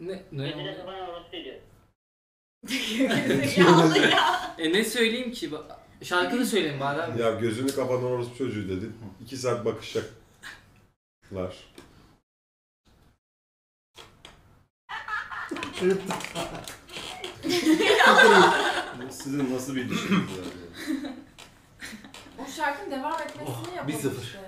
Ne bana orası söylüyor. Ne söyleyeyim ki? Şarkını söyleyeyim bari abi. Ya gözünü kapatan orospu çocuğu dedin. 2 saat bakışacaklar. Sizin nasıl bir düşünceniz var? O şarkının devam etmesini yapalım. 1-0.